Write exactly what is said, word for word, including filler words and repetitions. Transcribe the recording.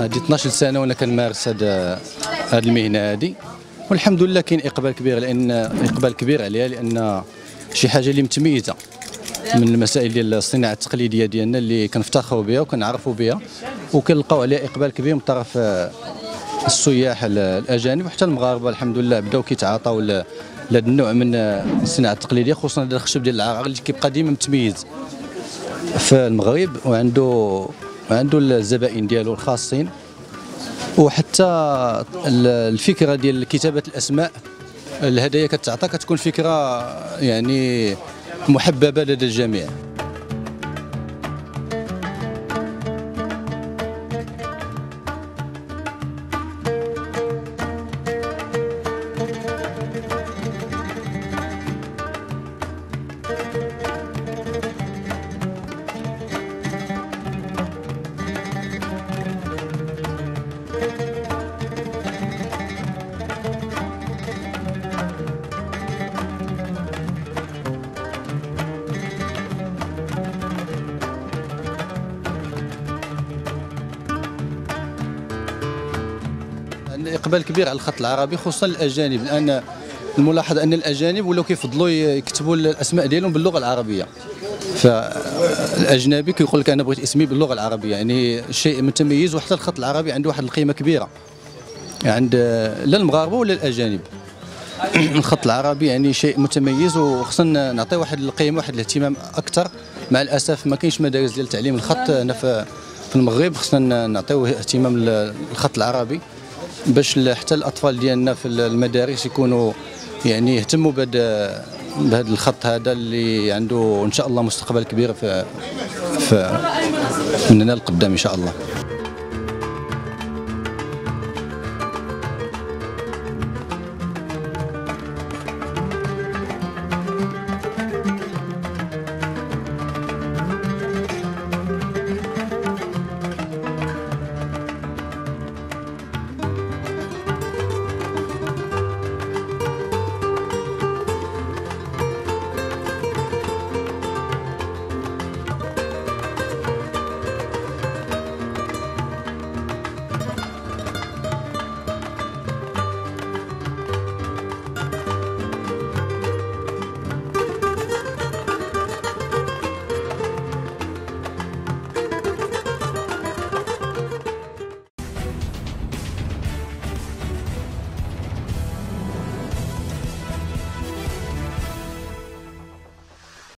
هاد اثناش سنه وانا كنمارس هاد هاد المهنه هادي، والحمد لله كاين اقبال كبير لان اقبال كبير عليها، لان شي حاجه اللي متميزه من المسائل ديال الصناعه التقليديه ديالنا اللي كنفتخروا بها وكنعرفوا بها وكنلقاو عليها اقبال كبير من طرف السياح الاجانب وحتى المغاربه. الحمد لله بداو كيتعاطاو لهذا النوع من الصناعه التقليديه، خصوصا هذا الخشب ديال العرعر اللي كيبقى ديما متميز في المغرب وعنده وعنده الزبائن ديالو الخاصين، وحتى الفكره ديال كتابه الاسماء الهدايا كتعطى كتكون فكره يعني محببه لدى الجميع. اقبال كبير على الخط العربي خصوصا الاجانب، لان الملاحظ ان الاجانب ولاو كيفضلوا يكتبوا الاسماء ديالهم باللغه العربيه، فالاجنبي كيقول لك انا بغيت اسمي باللغه العربيه، يعني شيء متميز. وحتى الخط العربي عنده واحد القيمه كبيره عند لا المغاربه ولا الاجانب. الخط العربي يعني شيء متميز وخصنا نعطيه واحد القيمه واحد الاهتمام اكثر. مع الاسف ما كاينش مدارس ديال تعليم الخط هنا في المغرب، خصنا نعطيوه اهتمام للخط العربي باش حتى الاطفال ديالنا في المدارس يكونوا يعني يهتموا بهذا بهذا الخط هذا اللي عنده ان شاء الله مستقبل كبير في في مننا القدام ان شاء الله.